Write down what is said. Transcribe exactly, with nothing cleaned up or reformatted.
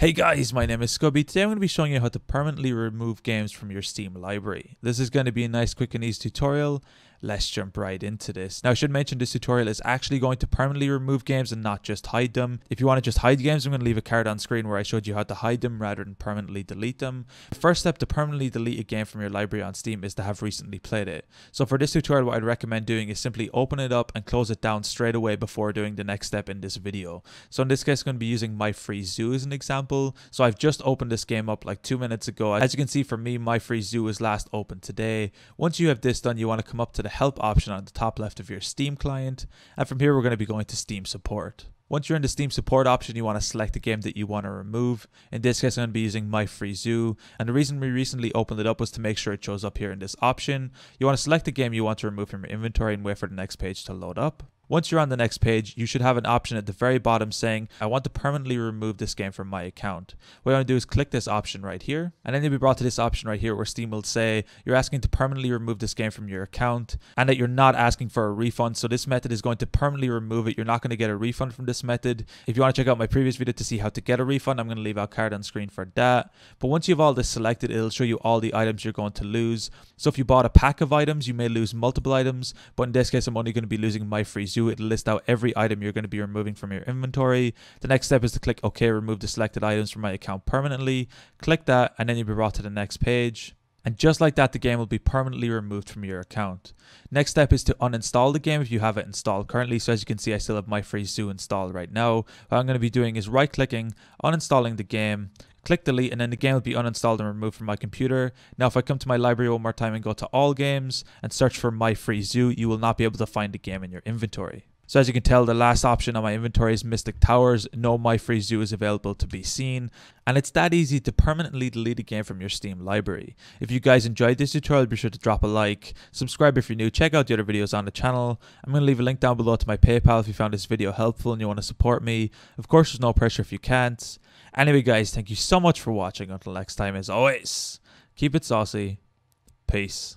Hey guys, my name is Scoby. Today I'm going to be showing you how to permanently remove games from your Steam library. This is going to be a nice, quick and easy tutorial. Let's jump right into this. Now I should mention this tutorial is actually going to permanently remove games and not just hide them. If you want to just hide games, I'm going to leave a card on screen where I showed you how to hide them rather than permanently delete them. The first step to permanently delete a game from your library on Steam is to have recently played it. So for this tutorial, what I'd recommend doing is simply open it up and close it down straight away before doing the next step in this video. So in this case, I'm going to be using My Free Zoo as an example. So I've just opened this game up like two minutes ago. As you can see, for me, My Free Zoo was last opened today. Once you have this done, you want to come up to the help option on the top left of your Steam client, and from here we're going to be going to Steam support. Once you're in the Steam support option, you want to select the game that you want to remove. In this case, I'm going to be using My Free Zoo, and the reason we recently opened it up was to make sure it shows up here in this option. You want to select the game you want to remove from your inventory and wait for the next page to load up. Once you're on the next page, you should have an option at the very bottom saying, I want to permanently remove this game from my account. What you want to do is click this option right here, and then you'll be brought to this option right here where Steam will say, you're asking to permanently remove this game from your account, and that you're not asking for a refund, so this method is going to permanently remove it. You're not going to get a refund from this method. If you want to check out my previous video to see how to get a refund, I'm going to leave out card on screen for that. But once you have all this selected, it'll show you all the items you're going to lose. So if you bought a pack of items, you may lose multiple items, but in this case, I'm only going to be losing My Free Zoo. It'll list out every item you're going to be removing from your inventory. The next step is to click OK, remove the selected items from my account permanently. Click that, and then you'll be brought to the next page. And just like that, the game will be permanently removed from your account. Next step is to uninstall the game if you have it installed currently. So as you can see, I still have My Free Zoo installed right now. What I'm going to be doing is right-clicking, uninstalling the game, click delete, and then the game will be uninstalled and removed from my computer. Now if I come to my library one more time and go to all games and search for My Free Zoo, you will not be able to find the game in your inventory. So as you can tell, the last option on my inventory is Mystic Towers. No My Free Zoo is available to be seen. And it's that easy to permanently delete a game from your Steam library. If you guys enjoyed this tutorial, be sure to drop a like, subscribe if you're new, check out the other videos on the channel. I'm going to leave a link down below to my PayPal if you found this video helpful and you want to support me. Of course, there's no pressure if you can't. Anyway guys, thank you so much for watching. Until next time, as always, keep it saucy. Peace.